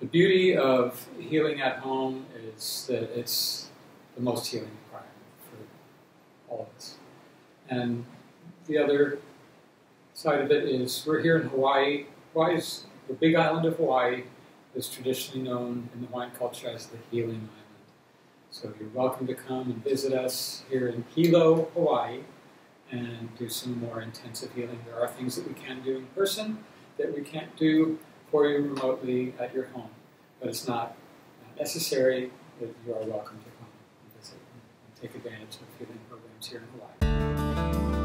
The beauty of healing at home is that it's the most healing environment for all of us. And the other side of it is we're here in Hawaii. Hawaii's, the big island of Hawaii is traditionally known in the Hawaiian culture as the healing island. So you're welcome to come and visit us here in Hilo, Hawaii, and do some more intensive healing. There are things that we can do in person that we can't do for you remotely at your home, but it's not necessary. That you are welcome to come and visit and take advantage of healing programs here in Hawaii.